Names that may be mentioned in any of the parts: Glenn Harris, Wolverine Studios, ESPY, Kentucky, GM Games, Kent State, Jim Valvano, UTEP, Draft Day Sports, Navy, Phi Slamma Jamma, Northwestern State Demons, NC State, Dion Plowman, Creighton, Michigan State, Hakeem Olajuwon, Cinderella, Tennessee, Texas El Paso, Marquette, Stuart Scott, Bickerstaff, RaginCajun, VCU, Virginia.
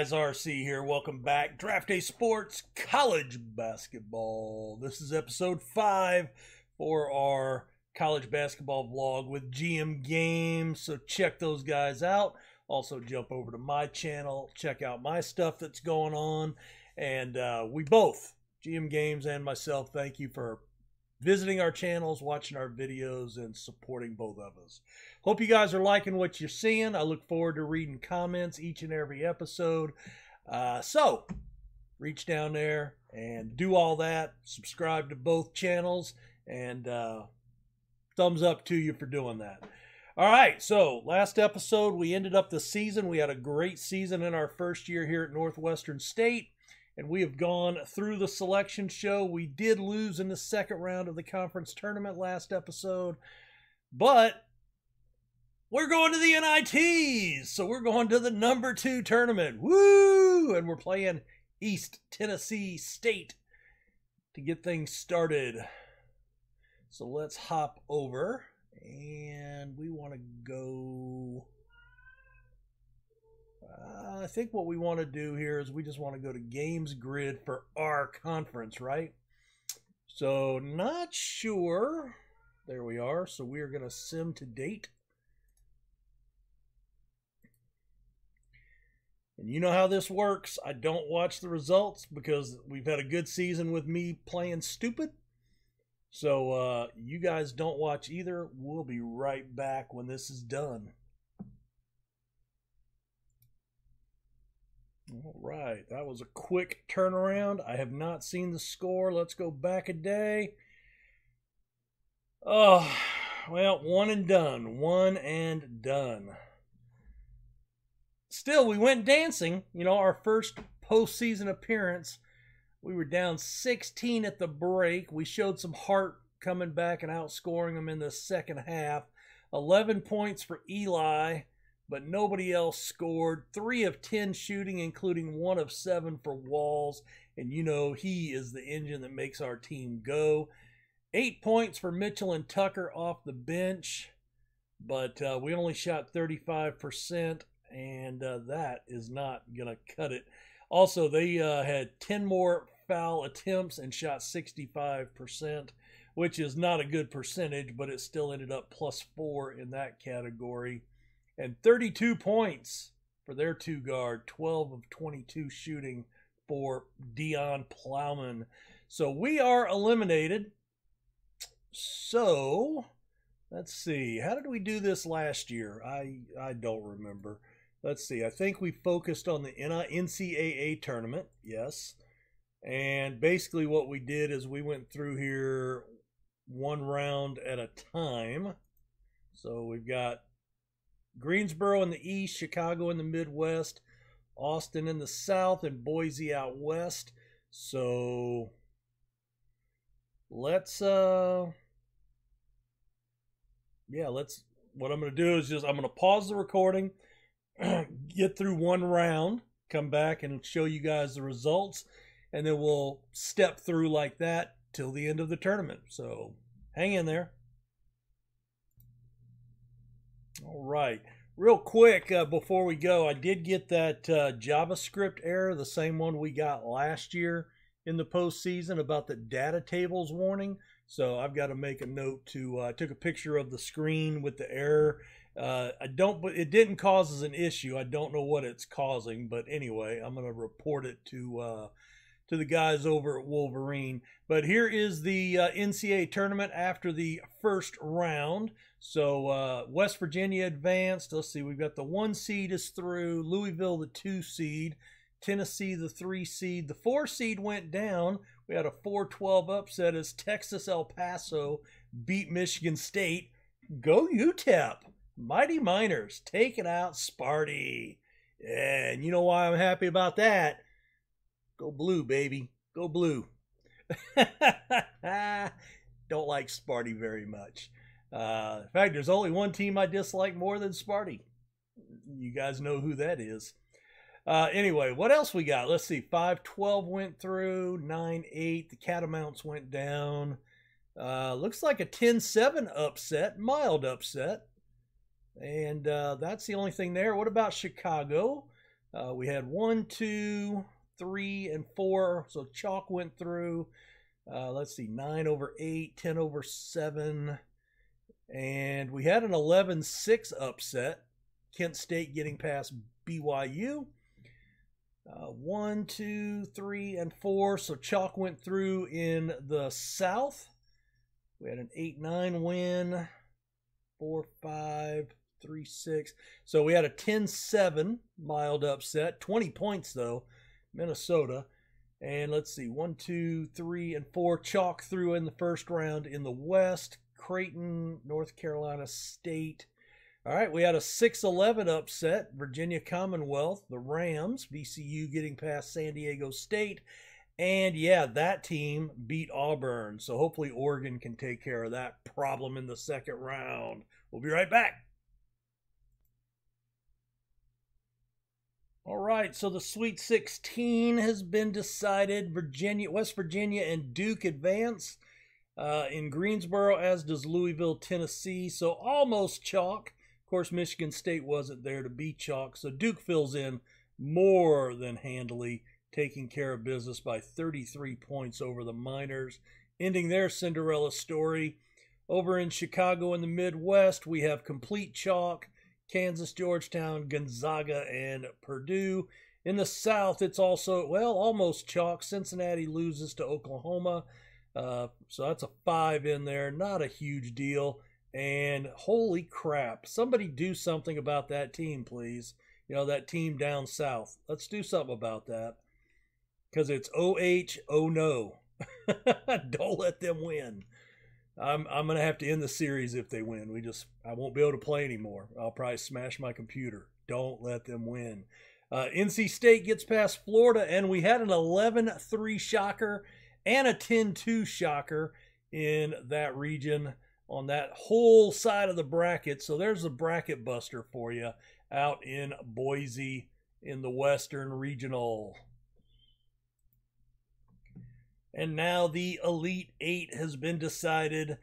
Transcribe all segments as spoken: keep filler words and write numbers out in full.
guys, R C here. Welcome back. Draft Day Sports, college basketball. This is episode five for our college basketball vlog with G M Games. So check those guys out. Also jump over to my channel, check out my stuff that's going on. And uh, we both, G M Games and myself, thank you for visiting our channels, watching our videos, and supporting both of us. Hope you guys are liking what you're seeing. I look forward to reading comments each and every episode. Uh, so, reach down there and do all that. Subscribe to both channels, and uh, thumbs up to you for doing that. All right, so last episode, we ended up the season. We had a great season in our first year here at Northwestern State. And we have gone through the selection show. We did lose in the second round of the conference tournament last episode, but we're going to the N I Ts. So we're going to the number two tournament. Woo! And we're playing East Tennessee State to get things started. So let's hop over, and we want to go... Uh, I think what we want to do here is we just want to go to Games Grid for our conference, right? So, not sure. There we are. So, we are going to sim to date. And you know how this works. I don't watch the results because we've had a good season with me playing stupid. So, uh, you guys don't watch either. We'll be right back when this is done. All right, that was a quick turnaround. I have not seen the score. Let's go back a day. Oh, well, one and done. One and done. Still, we went dancing. You know, our first postseason appearance, we were down sixteen at the break. We showed some heart coming back and outscoring them in the second half. eleven points for Eli. But nobody else scored. three of ten shooting, including one of seven for Walls. And you know, he is the engine that makes our team go. eight points for Mitchell and Tucker off the bench. But uh, we only shot thirty-five percent, and uh, that is not going to cut it. Also, they uh, had ten more foul attempts and shot sixty-five percent, which is not a good percentage, but it still ended up plus four in that category. And thirty-two points for their two guard, twelve of twenty-two shooting for Dion Plowman. So we are eliminated. So let's see. How did we do this last year? I, I don't remember. Let's see. I think we focused on the N C double A tournament. Yes. And basically what we did is we went through here one round at a time. So we've got Greensboro in the east, Chicago in the midwest, Austin in the south, and Boise out west. So let's uh yeah let's what I'm gonna do is just I'm gonna pause the recording, get through one round, come back and show you guys the results, and then we'll step through like that till the end of the tournament. So hang in there. All right, real quick uh, before we go, I did get that uh, JavaScript error, the same one we got last year in the postseason about the data tables warning. So I've got to make a note to, uh, I took a picture of the screen with the error. Uh, I don't, but it didn't cause an issue. I don't know what it's causing, but anyway, I'm going to report it to, uh, to the guys over at Wolverine. But here is the uh, N C double A tournament after the first round. So uh, West Virginia advanced. Let's see, we've got the one seed is through, Louisville the two seed, Tennessee the three seed. The four seed went down. We had a four twelve upset as Texas El Paso beat Michigan State. Go U T E P! Mighty Miners taking out Sparty. And you know why I'm happy about that? Go blue, baby. Go blue. Don't like Sparty very much. Uh, in fact, there's only one team I dislike more than Sparty. You guys know who that is. Uh, anyway, what else we got? Let's see. five twelve went through. nine eight. The Catamounts went down. Uh, looks like a ten seven upset. Mild upset. And uh, that's the only thing there. What about Chicago? Uh, we had one, two, three, and four. So chalk went through. Uh, let's see, nine over eight, ten over seven. And we had an eleven six upset. Kent State getting past B Y U. Uh, one, two, three, and four. So chalk went through in the South. We had an eight nine win. Four, five, three, six. So we had a ten seven mild upset. twenty points, though, Minnesota. And let's see, one, two, three, and four. Chalk through in the first round in the West. Creighton, North Carolina State. All right, we had a six eleven upset. Virginia Commonwealth, the Rams, V C U getting past San Diego State. And, yeah, that team beat Auburn. So hopefully Oregon can take care of that problem in the second round. We'll be right back. All right, so the Sweet sixteen has been decided. Virginia, West Virginia and Duke advance uh, in Greensboro, as does Louisville, Tennessee. So almost chalk. Of course, Michigan State wasn't there to be chalk, so Duke fills in more than handily, taking care of business by thirty-three points over the Miners, ending their Cinderella story. Over in Chicago in the Midwest, we have complete chalk, Kansas, Georgetown, Gonzaga, and Purdue. In the South, it's also, well, almost chalk. Cincinnati loses to Oklahoma, uh, so that's a five in there, not a huge deal. And holy crap, somebody do something about that team, please. You know, that team down south. Let's do something about that, because it's O H, oh no. Don't let them win. I'm, I'm going to have to end the series if they win. We just, I won't be able to play anymore. I'll probably smash my computer. Don't let them win. Uh, N C State gets past Florida, and we had an eleven three shocker and a ten two shocker in that region, on that whole side of the bracket. So there's a bracket buster for you out in Boise in the Western Regional. And now the Elite Eight has been decided.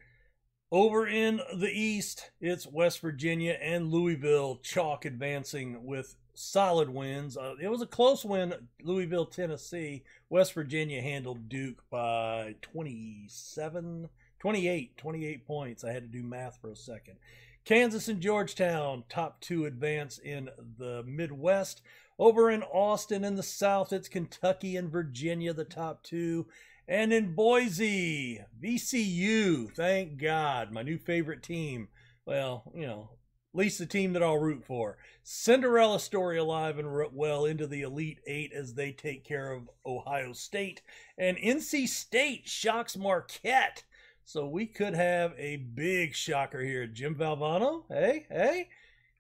Over in the East, it's West Virginia and Louisville, chalk, advancing with solid wins. Uh, it was a close win, Louisville, Tennessee. West Virginia handled Duke by twenty-seven twenty-eight, twenty-eight points. I had to do math for a second. Kansas and Georgetown, top two advance in the Midwest. Over in Austin in the South, it's Kentucky and Virginia, the top two. And in Boise, V C U, thank God, my new favorite team. Well, you know, at least the team that I'll root for. Cinderella story alive and well into the Elite Eight as they take care of Ohio State. And N C State shocks Marquette. So we could have a big shocker here. Jim Valvano, hey, hey.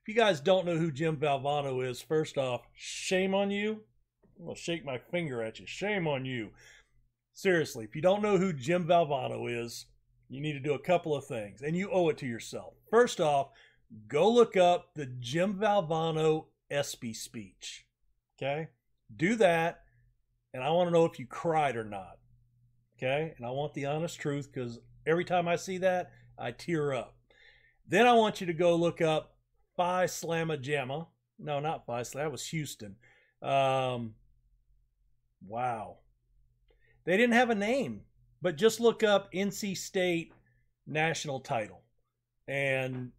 If you guys don't know who Jim Valvano is, first off, shame on you. I'm going to shake my finger at you. Shame on you. Seriously, if you don't know who Jim Valvano is, you need to do a couple of things, and you owe it to yourself. First off, go look up the Jim Valvano E S P Y speech, okay? Do that, and I want to know if you cried or not, okay? And I want the honest truth, because every time I see that, I tear up. Then I want you to go look up Phi Slamma Jamma. No, not Phi Slamma. That was Houston. Um, wow. They didn't have a name, but just look up N C State national title and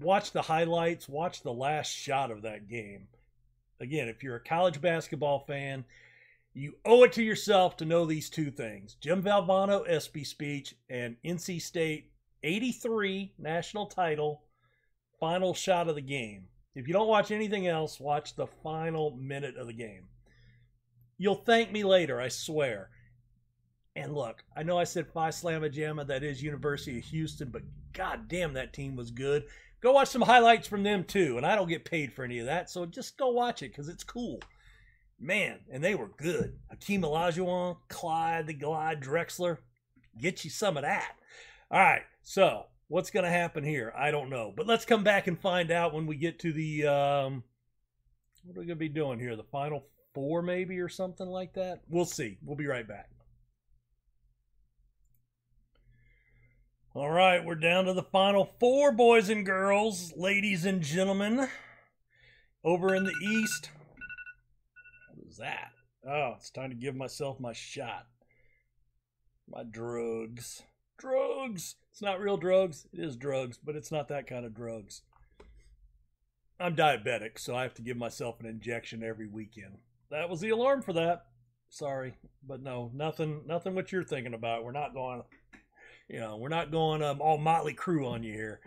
watch the highlights, watch the last shot of that game. Again, if you're a college basketball fan, you owe it to yourself to know these two things. Jim Valvano E S P Y speech and N C State eighty-three national title, final shot of the game. If you don't watch anything else, watch the final minute of the game. You'll thank me later, I swear. And look, I know I said Phi Slamma Jamma, that is University of Houston, but goddamn, that team was good. Go watch some highlights from them too, and I don't get paid for any of that, so just go watch it because it's cool. Man, and they were good. Hakeem Olajuwon, Clyde the Glide, Drexler. Get you some of that. All right, so what's going to happen here? I don't know. But let's come back and find out when we get to the, um, what are we going to be doing here? The Final Four maybe or something like that? We'll see. We'll be right back. All right, we're down to the Final Four, boys and girls, ladies and gentlemen. Over in the East, was that? Oh, it's time to give myself my shot. My drugs. Drugs! It's not real drugs. It is drugs, but it's not that kind of drugs. I'm diabetic, so I have to give myself an injection every weekend. That was the alarm for that. Sorry, but no, nothing nothing what you're thinking about. We're not going, you know, we're not going um, all Motley Crue on you here.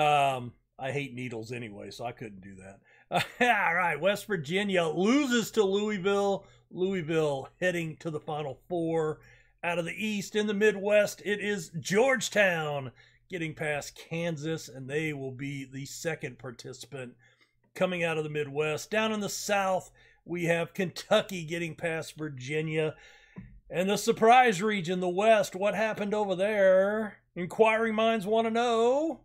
Um, I hate needles anyway, so I couldn't do that. Uh, all right, West Virginia loses to Louisville. Louisville heading to the Final Four. Out of the East, in the Midwest, it is Georgetown getting past Kansas, and they will be the second participant coming out of the Midwest. Down in the South, we have Kentucky getting past Virginia. And the surprise region, the West, what happened over there? Inquiring minds want to know.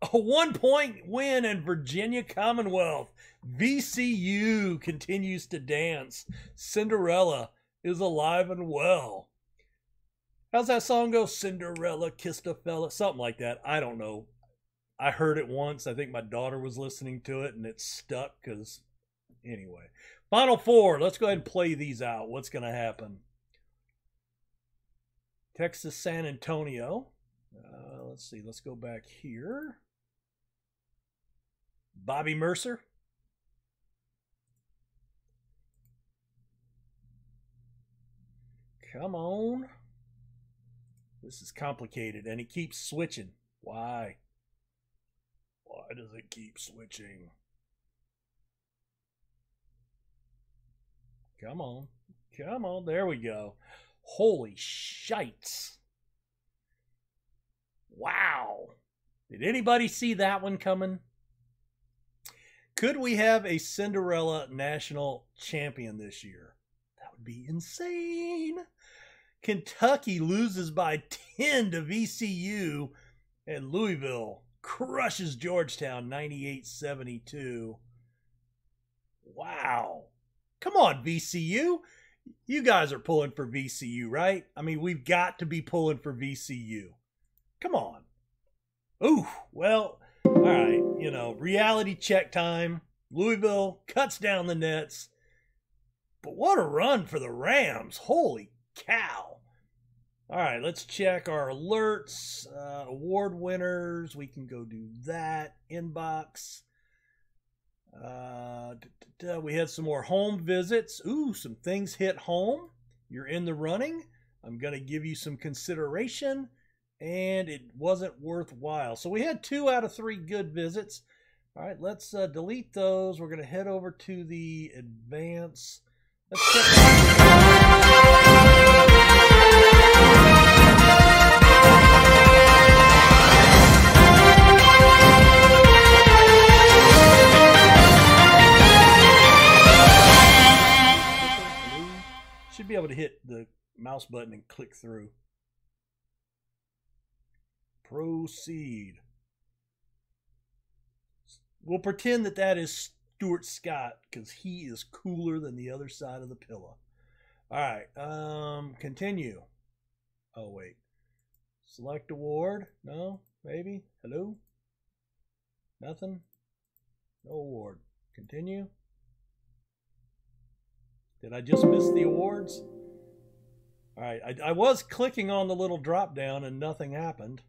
A one-point win in Virginia Commonwealth. V C U continues to dance. Cinderella is alive and well. How's that song go? Cinderella kissed a fella. Something like that. I don't know. I heard it once. I think my daughter was listening to it, and it stuck because... Anyway, Final Four. Let's go ahead and play these out. What's going to happen? Texas, San Antonio. Uh, let's see. Let's go back here. Bobby Mercer. Come on. This is complicated, and it keeps switching. Why? Why does it keep switching? Come on. Come on. There we go. Holy shites. Wow. Did anybody see that one coming? Could we have a Cinderella national champion this year? That would be insane. Kentucky loses by ten to V C U, and Louisville crushes Georgetown ninety-eight seventy-two. Wow. Come on, V C U. You guys are pulling for V C U, right? I mean, we've got to be pulling for V C U. Come on. Ooh, well, all right. You know, reality check time. Louisville cuts down the nets. But what a run for the Rams. Holy cow. All right, let's check our alerts. Uh, award winners. We can go do that. Inbox. Uh, da-da-da. We had some more home visits. Ooh, some things hit home. You're in the running. I'm going to give you some consideration, and it wasn't worthwhile. So we had two out of three good visits. All right, let's uh, delete those. We're going to head over to the advance. Let's check. Should be able to hit the mouse button and click through. Proceed. We'll pretend that that is Stuart Scott because he is cooler than the other side of the pillow. All right. Um, continue. Oh, wait. Select award. No? Maybe? Hello? Nothing? No award. Continue. Did I just miss the awards? All right, I, I was clicking on the little drop down and nothing happened.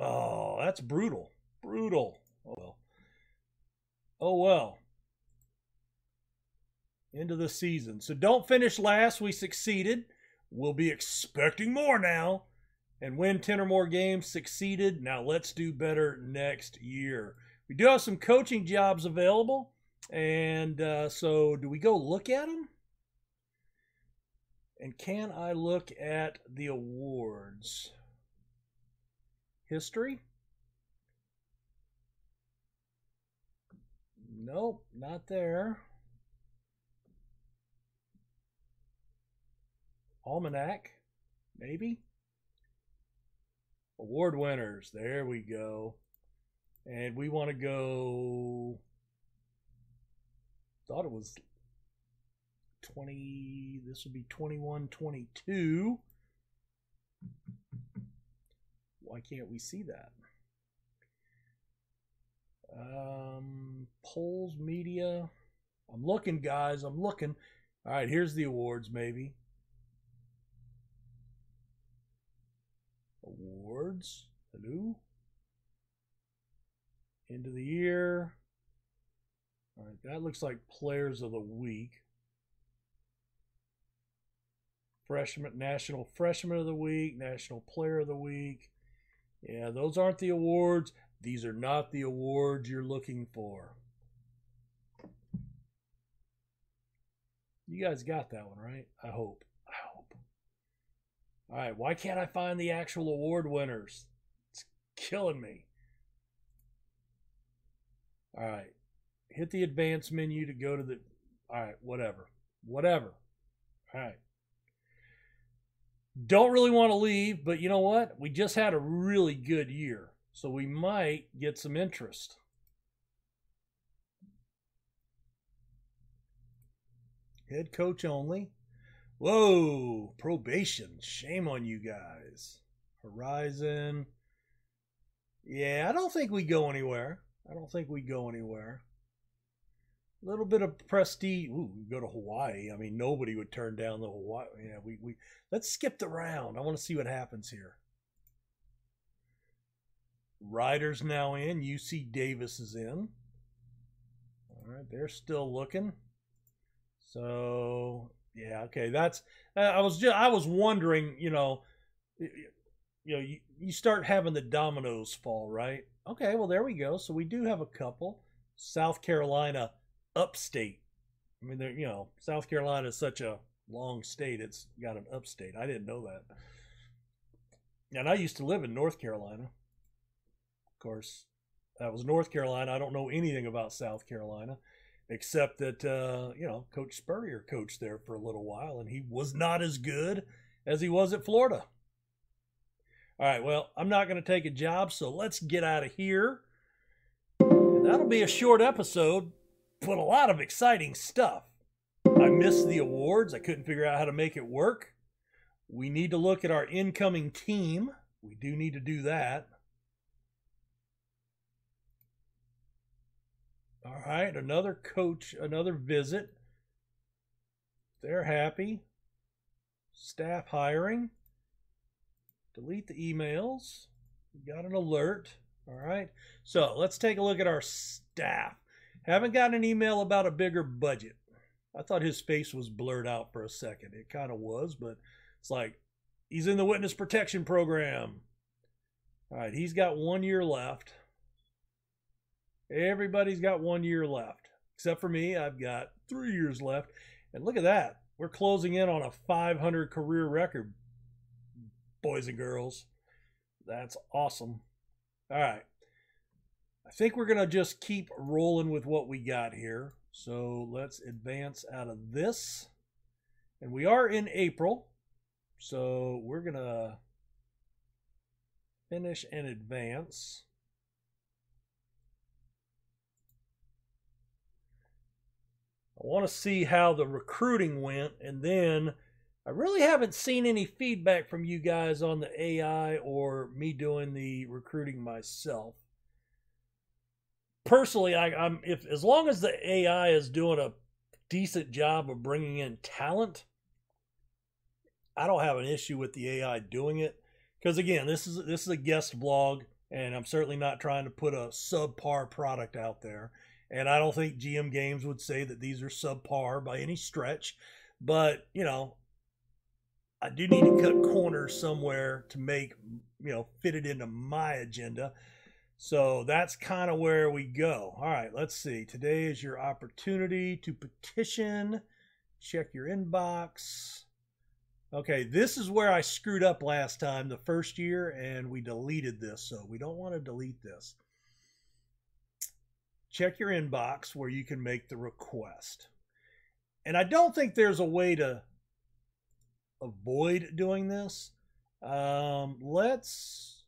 Oh, that's brutal. Brutal. Oh, well. Oh, well. End of the season. So don't finish last. We succeeded. We'll be expecting more now. And win ten or more games. Succeeded. Now let's do better next year. We do have some coaching jobs available. And uh, so do we go look at them? And can I look at the awards? History? Nope, not there. Almanac? Maybe? Award winners. There we go. And we want to go... Thought it was twenty, this would be twenty-one twenty-two. Why can't we see that? Um, polls, media. I'm looking, guys. I'm looking. All right, here's the awards, maybe. Awards. Hello. End of the year. All right, that looks like players of the week. Freshman, National Freshman of the Week, National Player of the Week. Yeah, those aren't the awards. These are not the awards you're looking for. You guys got that one, right? I hope. I hope. All right, why can't I find the actual award winners? It's killing me. All right, hit the advanced menu to go to the... All right, whatever. Whatever. All right. Don't really want to leave, but you know what? We just had a really good year, so we might get some interest. Head coach only. Whoa, probation. Shame on you guys. Horizon. Yeah, I don't think we go anywhere. I don't think we go anywhere. A little bit of prestige. Ooh, we go to Hawaii. I mean, nobody would turn down the Hawaii. Yeah, we, we, let's skip the round. I want to see what happens here. Ryder's now in. U C Davis is in. All right, they're still looking. So, yeah, okay. That's, I was just, I was wondering, you know, you know, you, you start having the dominoes fall, right? Okay, well, there we go. So we do have a couple. South Carolina, upstate. I mean, you know, South Carolina is such a long state. It's got an upstate. I didn't know that. And I used to live in North Carolina. Of course, that was North Carolina. I don't know anything about South Carolina, except that, uh, you know, Coach Spurrier coached there for a little while, and he was not as good as he was at Florida. All right, well, I'm not going to take a job, so let's get out of here. And that'll be a short episode, but a lot of exciting stuff. I missed the awards. I couldn't figure out how to make it work. We need to look at our incoming team. We do need to do that. All right, another coach, another visit. They're happy. Staff hiring. Delete the emails. We got an alert. All right, so let's take a look at our staff. Haven't gotten an email about a bigger budget. I thought his face was blurred out for a second. It kind of was, but it's like he's in the witness protection program. All right, he's got one year left. Everybody's got one year left. Except for me, I've got three years left. And look at that. We're closing in on a five hundred career record, boys and girls. That's awesome. All right. I think we're going to just keep rolling with what we got here. So let's advance out of this. And we are in April. So we're going to finish and advance. I want to see how the recruiting went, and then I really haven't seen any feedback from you guys on the A I or me doing the recruiting myself. Personally, I, I'm if as long as the A I is doing a decent job of bringing in talent, I don't have an issue with the A I doing it. Because again, this is this is a guest vlog, and I'm certainly not trying to put a subpar product out there. And I don't think G M Games would say that these are subpar by any stretch. But, you know, I do need to cut corners somewhere to make, you know, fit it into my agenda. So that's kind of where we go. All right, let's see. Today is your opportunity to petition. Check your inbox. Okay, this is where I screwed up last time, the first year, and we deleted this. So we don't want to delete this. Check your inbox where you can make the request. And I don't think there's a way to avoid doing this. Um, let's,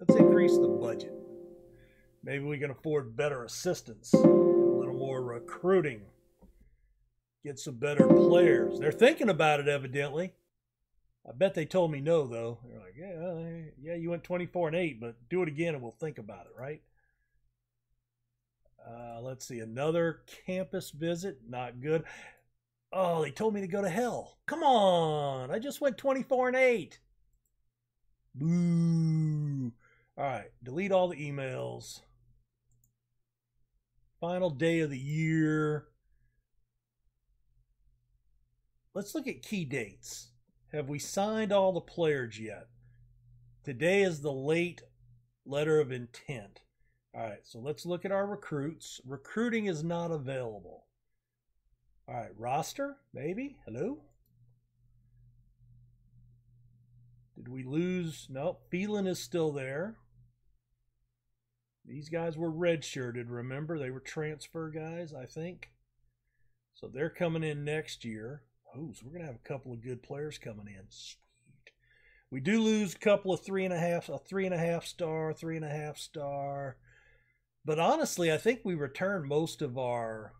let's increase the budget. Maybe we can afford better assistance, a little more recruiting, get some better players. They're thinking about it, evidently. I bet they told me no, though. They're like, yeah, yeah, you went twenty-four and eight, but do it again and we'll think about it, right? Uh, let's see, another campus visit, not good. Oh, they told me to go to hell. Come on, I just went twenty-four and eight. Boo. All right, delete all the emails. Final day of the year. Let's look at key dates. Have we signed all the players yet? Today is the late letter of intent. All right, so let's look at our recruits. Recruiting is not available. All right, roster, maybe. Hello? Did we lose? No, Phelan is still there. These guys were redshirted, remember? They were transfer guys, I think. So they're coming in next year. Oh, so we're going to have a couple of good players coming in. Sweet. We do lose a couple of three and a half, a three and a half star, three and a half star. But honestly, I think we return most of our...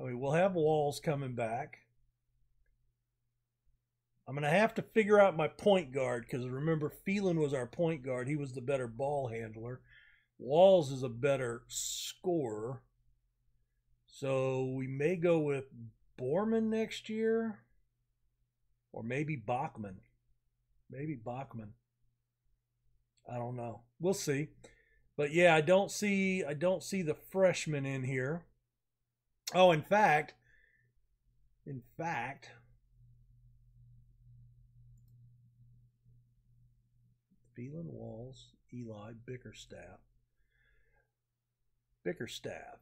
I mean, we'll have Walls coming back. I'm going to have to figure out my point guard because remember, Phelan was our point guard. He was the better ball handler. Walls is a better scorer. So we may go with Borman next year or maybe Bachman. Maybe Bachman. I don't know. We'll see. But yeah, I don't see I don't see the freshman in here. Oh, in fact, in fact, Phelan, Walls, Eli, Bickerstaff. Bickerstaff.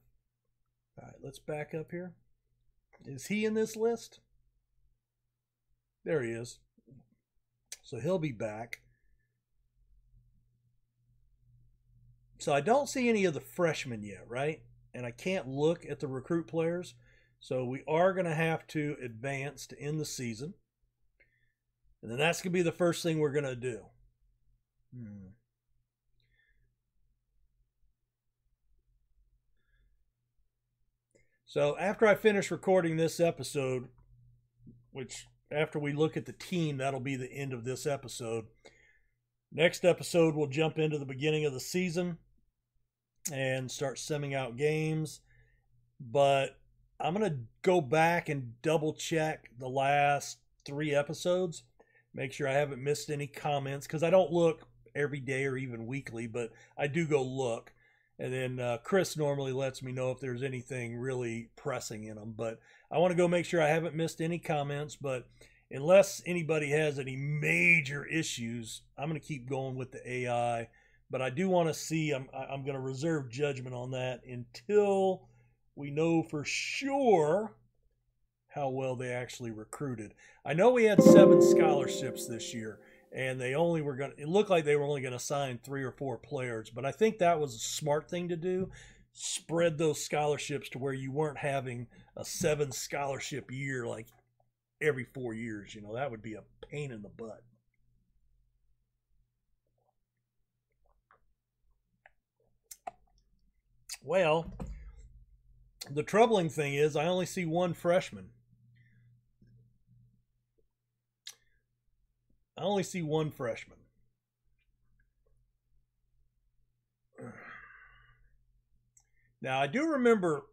All right, let's back up here. Is he in this list? There he is. So he'll be back. So I don't see any of the freshmen yet, right? And I can't look at the recruit players. So we are going to have to advance to end the season. And then that's going to be the first thing we're going to do. Hmm. So after I finish recording this episode, which after we look at the team, that'll be the end of this episode. Next episode, we'll jump into the beginning of the season and start sending out games. But I'm going to go back and double check the last three episodes. Make sure I haven't missed any comments because I don't look every day or even weekly, but I do go look. And then uh, Chris normally lets me know if there's anything really pressing in them. But I want to go make sure I haven't missed any comments. But unless anybody has any major issues, I'm going to keep going with the A I. But I do want to see, I'm, I'm going to reserve judgment on that until we know for sure how well they actually recruited. I know we had seven scholarships this year, and they only were going to, it looked like they were only going to sign three or four players, but I think that was a smart thing to do. Spread those scholarships to where you weren't having a seven scholarship year like every four years. You know, that would be a pain in the butt. Well, the troubling thing is I only see one freshman. I only see one freshman. Now, I do remember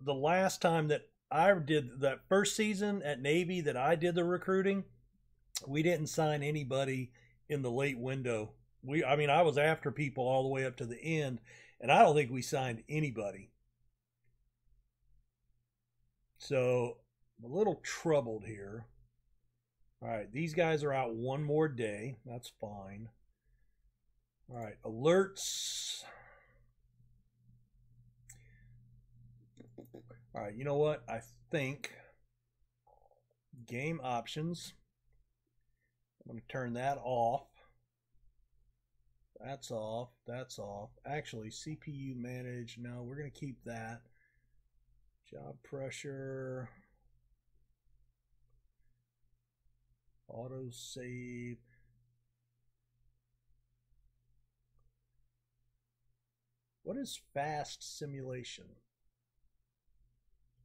the last time that I did that first season at Navy that I did the recruiting, we didn't sign anybody in the late window. We, I mean, I was after people all the way up to the end, and I don't think we signed anybody. So, I'm a little troubled here. All right, these guys are out one more day. That's fine. All right, alerts. All right, you know what? I think game options. I'm going to turn that off. That's off. That's off. Actually, C P U manage. No, we're going to keep that. Job pressure. Auto save. What is fast simulation?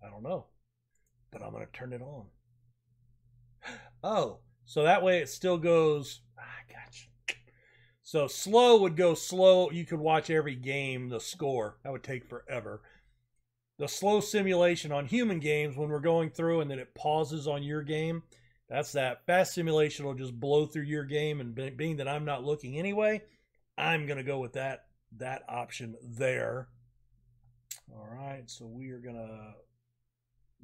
I don't know, but I'm going to turn it on. Oh, So that way it still goes, ah, gotcha. So slow would go slow. You could watch every game, the score. That would take forever. The slow simulation on human games, when we're going through and then it pauses on your game, that's that. Fast simulation will just blow through your game, and being that I'm not looking anyway, I'm going to go with that, that option there. All right, so we are going to,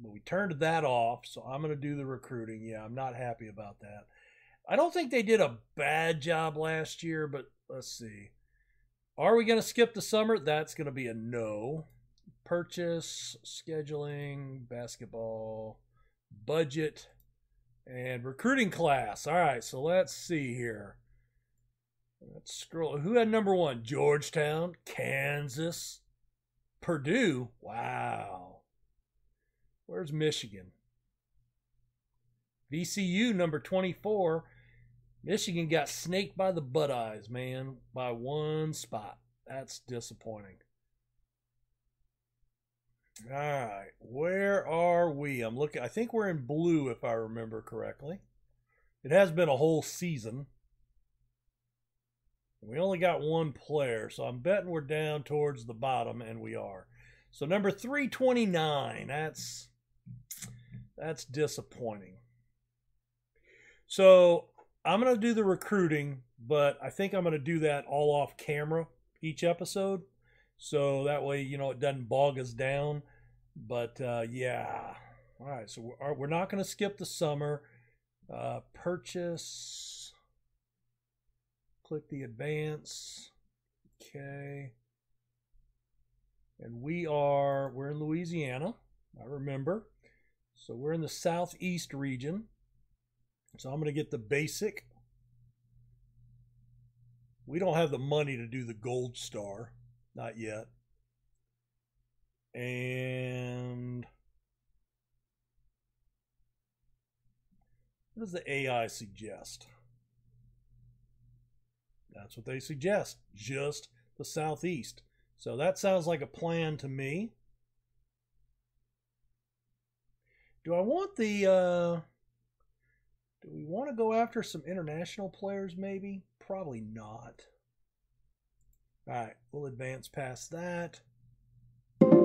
well, we turned that off, so I'm going to do the recruiting. Yeah, I'm not happy about that. I don't think they did a bad job last year, but let's see. Are we going to skip the summer? That's going to be a no. Purchase, scheduling, basketball, budget, and recruiting class. All right, so let's see here. Let's scroll. Who had number one? Georgetown, Kansas, Purdue. Wow. Where's Michigan? V C U, number twenty-four. Michigan got snaked by the butt eyes, man, by one spot. That's disappointing. All right, where are we? I'm looking. I think we're in blue, if I remember correctly. It has been a whole season. We only got one player, so I'm betting we're down towards the bottom, and we are. So number three twenty-nine, that's, that's disappointing. So I'm going to do the recruiting, but I think I'm going to do that all off camera each episode. So that way, you know, it doesn't bog us down. But, uh, yeah. All right, so we're, we're not going to skip the summer. Uh, purchase. Click the advance. Okay. And we are, we're in Louisiana, I remember. So we're in the southeast region. So I'm going to get the basic. We don't have the money to do the gold star. Not yet. And what does the A I suggest? That's what they suggest. Just the southeast. So that sounds like a plan to me. Do I want the, uh, do we want to go after some international players maybe? Probably not. All right, we'll advance past that. Well,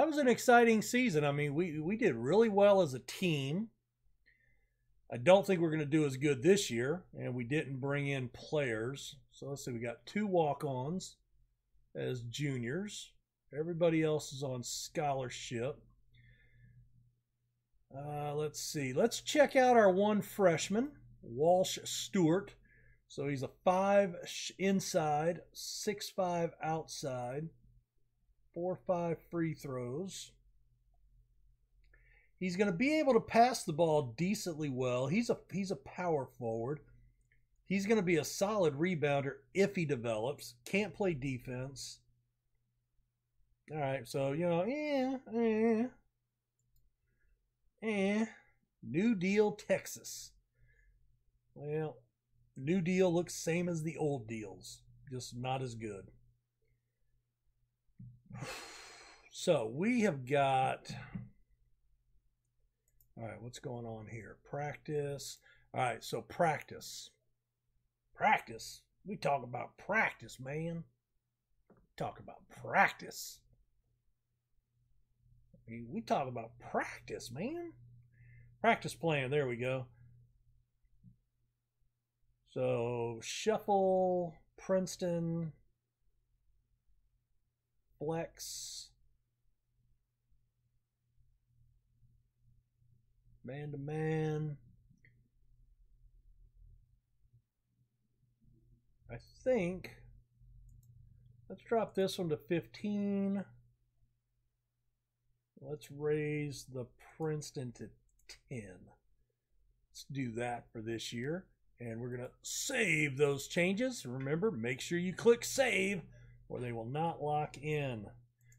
that was an exciting season. I mean, we, we did really well as a team. I don't think we're going to do as good this year, and we didn't bring in players. So let's see, we got two walk-ons as juniors. Everybody else is on scholarship. Uh, let's see. Let's check out our one freshman, Walsh Stewart. So he's a five inside, six five outside, four five free throws. He's going to be able to pass the ball decently well. He's a he's a power forward. He's going to be a solid rebounder if he develops. Can't play defense. All right, so you know, yeah, eh, eh. New Deal, Texas. Well, New Deal looks same as the old deals, just not as good. So we have got, all right, what's going on here? Practice. All right, so practice. Practice. We talk about practice, man. Talk about practice. I mean, we talk about practice, man. Practice plan. There we go. So, Shuffle, Princeton, Flex, Man-to-Man. I think, let's drop this one to fifteen. Let's raise the Princeton to ten. Let's do that for this year. And we're going to save those changes. Remember, make sure you click save or they will not lock in.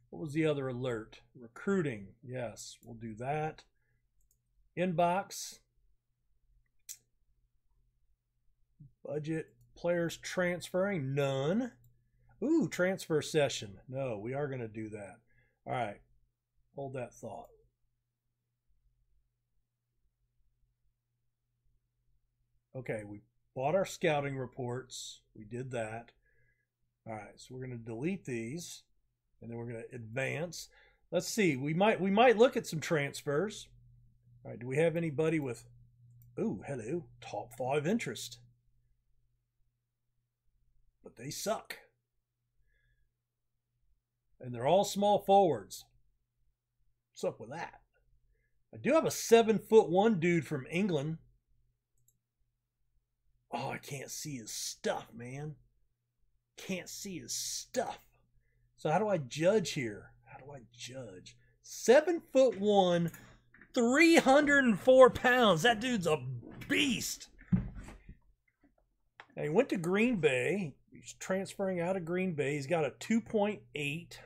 What was the other alert? Recruiting. Yes, we'll do that. Inbox. Budget. Players transferring. None. Ooh, transfer session. No, we are going to do that. All right. Hold that thought. okay, we bought our scouting reports. We did that. All right, so we're going to delete these, and then we're going to advance. Let's see. We might we might look at some transfers. All right, do we have anybody with, ooh, hello, top five interest? But they suck. And they're all small forwards. What's up with that? I do have a seven foot one dude from England. Oh, I can't see his stuff, man. Can't see his stuff. So how do I judge here? How do I judge? Seven foot one, three hundred four pounds. That dude's a beast. Now he went to Green Bay. He's transferring out of Green Bay. He's got a two point eight.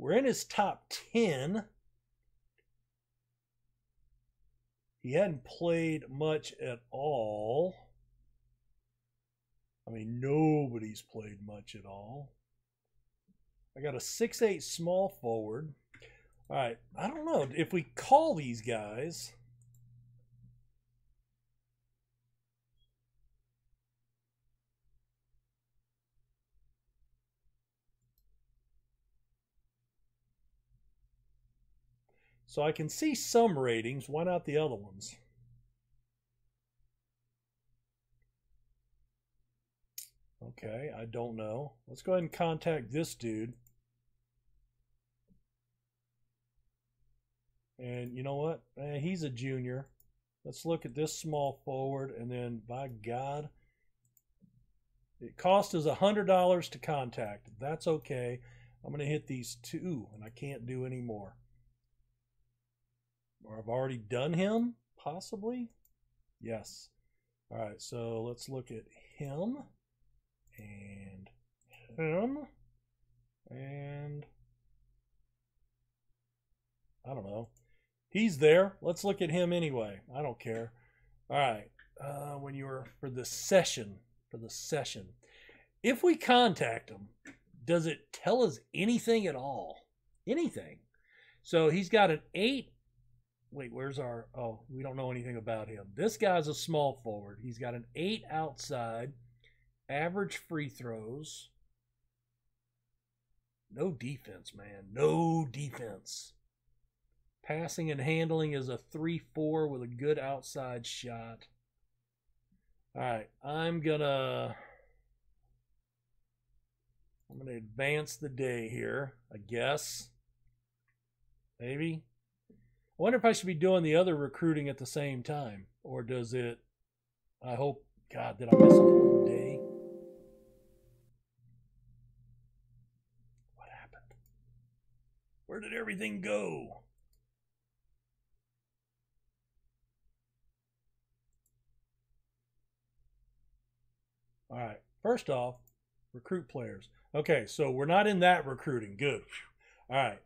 We're in his top ten. He hadn't played much at all. I mean, nobody's played much at all. I got a six eight small forward. All right, I don't know. If we call these guys, so I can see some ratings. Why not the other ones? Okay, I don't know. Let's go ahead and contact this dude. And you know what? Eh, he's a junior. Let's look at this small forward, and then, by God, it cost us one hundred dollars to contact. That's okay. I'm going to hit these two, and I can't do any more. Or I've already done him, possibly? Yes. All right, so let's look at him, and him, and I don't know. He's there. Let's look at him anyway. I don't care. All right. Uh, when you were for the session, for the session, if we contact him, does it tell us anything at all? Anything. So he's got an eight. Wait, where's our, oh, we don't know anything about him. This guy's a small forward. He's got an eight outside, average free throws. No defense, man. No defense. Passing and handling is a three four with a good outside shot. All right, I'm gonna I'm gonna advance the day here, I guess. Maybe. I wonder if I should be doing the other recruiting at the same time, or does it? I hope. God, did I miss a whole day? What happened? Where did everything go? All right, first off, recruit players. Okay, so we're not in that recruiting. Good. All right.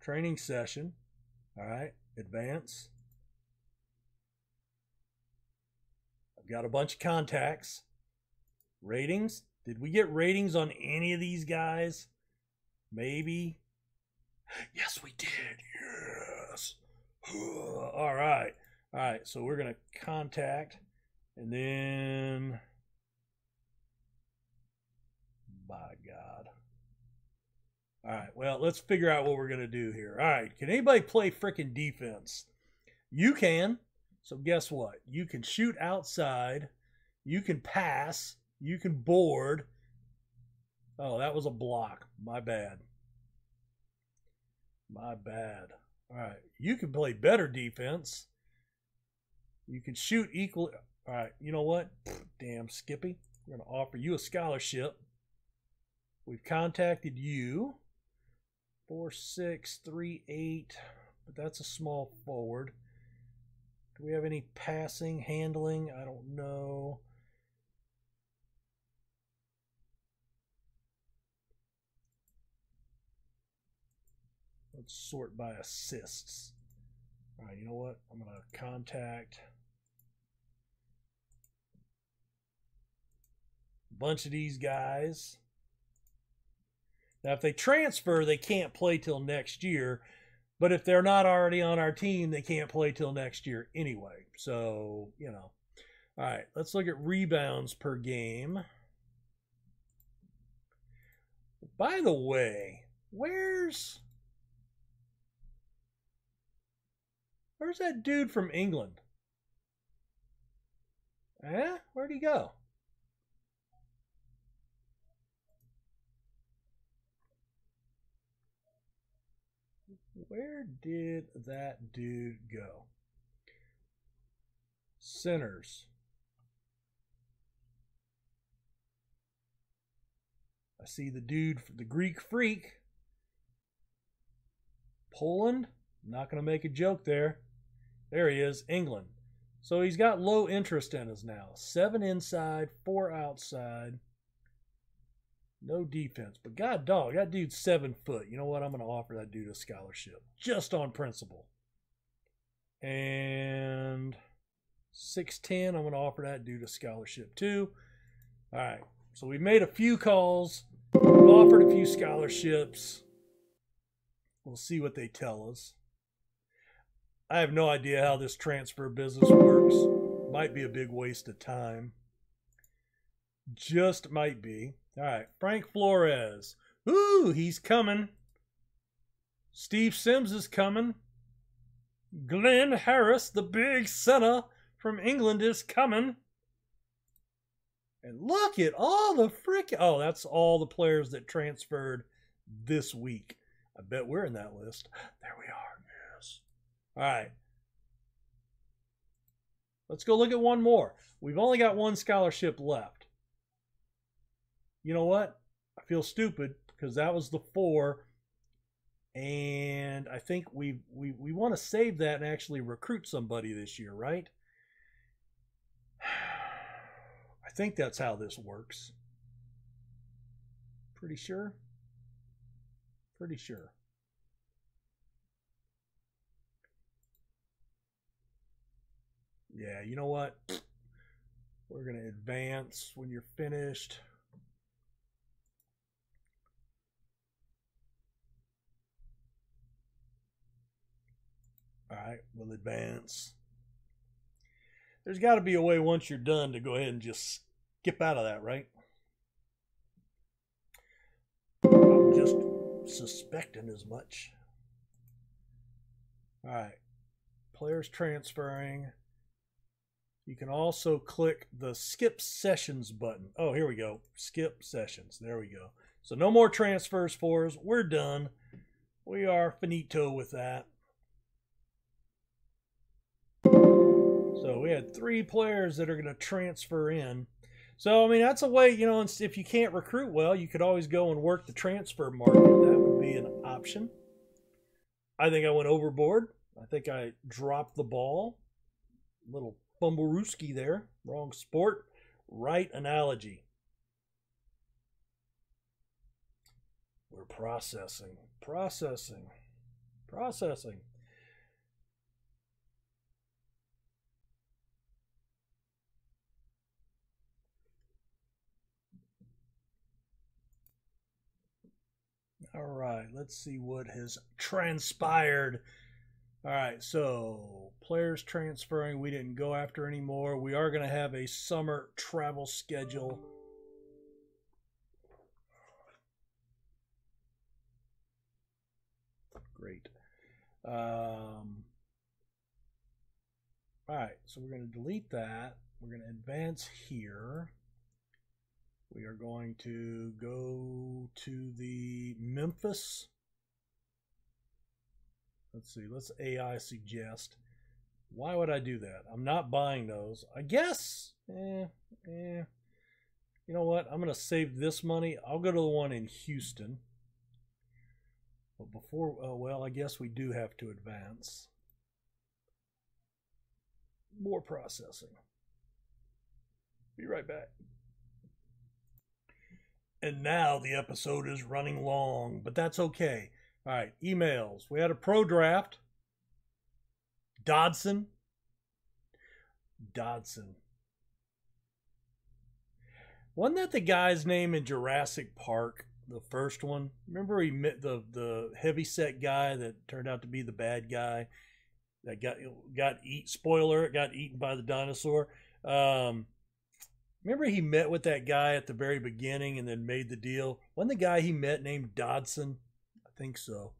Training session. All right, advance. I've got a bunch of contacts. Ratings. Did we get ratings on any of these guys? Maybe. Yes, we did. Yes. All right. All right, so we're going to contact. And then, by God. All right, well, let's figure out what we're going to do here. All right, can anybody play frickin' defense? You can. So guess what? You can shoot outside. You can pass. You can board. Oh, that was a block. My bad. My bad. All right, you can play better defense. You can shoot equal. All right, you know what? Damn, Skippy. We're going to offer you a scholarship. We've contacted you. four six three eight, but that's a small forward. Do we have any passing, handling? I don't know. Let's sort by assists. All right, you know what? I'm going to contact bunch of these guys. Now if they transfer, they can't play till next year, But if they're not already on our team, they can't play till next year anyway. So, you know. All right, let's look at rebounds per game. By the way, where's... Where's that dude from England? Eh? Where'd he go? Where did that dude go? Centers. I see the dude, the Greek freak. Poland. I'm not going to make a joke there. There he is, England. So he's got low interest in us now. Seven inside, four outside. No defense. But god dog, that dude's seven foot. You know what? I'm going to offer that dude a scholarship. Just on principle. And six ten, I'm going to offer that dude a scholarship too. All right. So we've made a few calls. We've offered a few scholarships. We'll see what they tell us. I have no idea how this transfer business works. Might be a big waste of time. Just might be. All right, Frank Flores. Ooh, he's coming. Steve Sims is coming. Glenn Harris, the big center from England, is coming. And look at all the frickin'... Oh, that's all the players that transferred this week. I bet we're in that list. There we are. All right, let's go look at one more. We've only got one scholarship left. You know what? I feel stupid because that was the four, and I think we we we want to save that and actually recruit somebody this year, right? I think that's how this works. Pretty sure. Pretty sure. Yeah, you know what? We're going to advance when you're finished. All right, we'll advance. There's got to be a way once you're done to go ahead and just skip out of that, right? I'm just suspecting as much. All right, players transferring. You can also click the skip sessions button. Oh, here we go. Skip sessions. There we go. So no more transfers for us. We're done. We are finito with that. So we had three players that are going to transfer in. So, I mean, that's a way, you know, if you can't recruit well, you could always go and work the transfer market. That would be an option. I think I went overboard. I think I dropped the ball. A little Bumblewski there. Wrong sport. Right analogy. We're processing. Processing. Processing. All right. Let's see what has transpired. All right, so players transferring, we didn't go after anymore. We are going to have a summer travel schedule. Great. Um, all right, so we're going to delete that. We're going to advance here. We are going to go to the Memphis. Let's see, let's A I suggest. Why would I do that? I'm not buying those. I guess, eh, eh. You know what? I'm going to save this money. I'll go to the one in Houston. But before, oh, well, I guess we do have to advance. More processing. Be right back. And now the episode is running long, but that's okay. All right, emails. We had a pro draft. Dodson. Dodson. Wasn't that the guy's name in Jurassic Park? the first one. Remember he met the the heavyset guy that turned out to be the bad guy that got got eat spoiler got eaten by the dinosaur. Um, remember he met with that guy at the very beginning and then made the deal. Wasn't the guy he met named Dodson? I think so.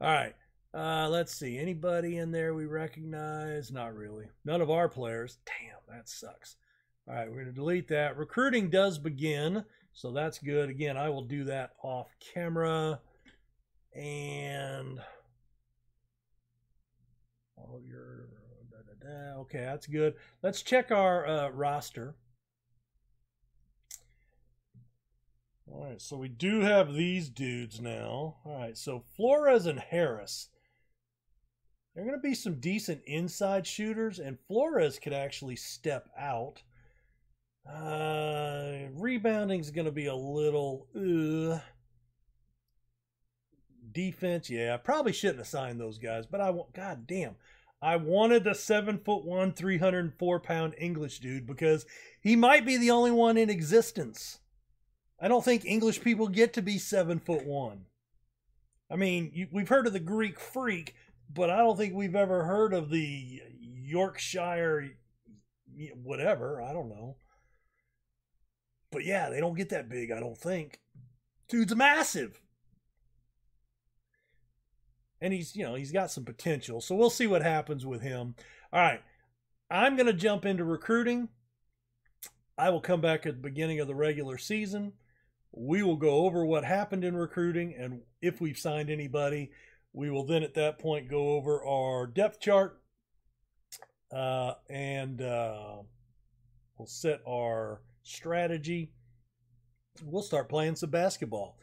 All right. Uh, let's see. Anybody in there we recognize? Not really. None of our players. Damn, that sucks. All right, we're going to delete that. Recruiting does begin, so that's good. Again, I will do that off camera. And all your da, da, da. Okay, that's good. Let's check our uh, roster. All right, so we do have these dudes now. All right, so Flores and Harris. They're going to be some decent inside shooters, and Flores could actually step out. Uh, rebounding's going to be a little uh, defense. Yeah, I probably shouldn't assign those guys, but I want. God damn, I wanted the seven foot one, three hundred and four pound English dude because he might be the only one in existence. I don't think English people get to be seven foot one. I mean, you, we've heard of the Greek freak, but I don't think we've ever heard of the Yorkshire, whatever. I don't know. But yeah, they don't get that big, I don't think. Dude's massive. And he's, you know, he's got some potential. So we'll see what happens with him. All right. I'm going to jump into recruiting. I will come back at the beginning of the regular season. We will go over what happened in recruiting and if we've signed anybody. We will then at that point go over our depth chart. Uh, and uh, we'll set our strategy. We'll start playing some basketball.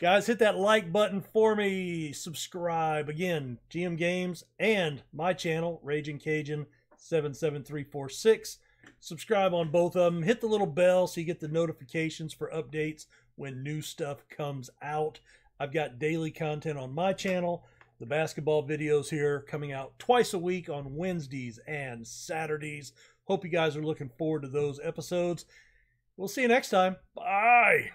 Guys, hit that like button for me. Subscribe. Again, G M Games and my channel, Raging Cajun seven seven three four six. Subscribe on both of them. Hit the little bell so you get the notifications for updates when new stuff comes out. I've got daily content on my channel. The basketball videos here coming out twice a week on Wednesdays and Saturdays. Hope you guys are looking forward to those episodes. We'll see you next time. Bye.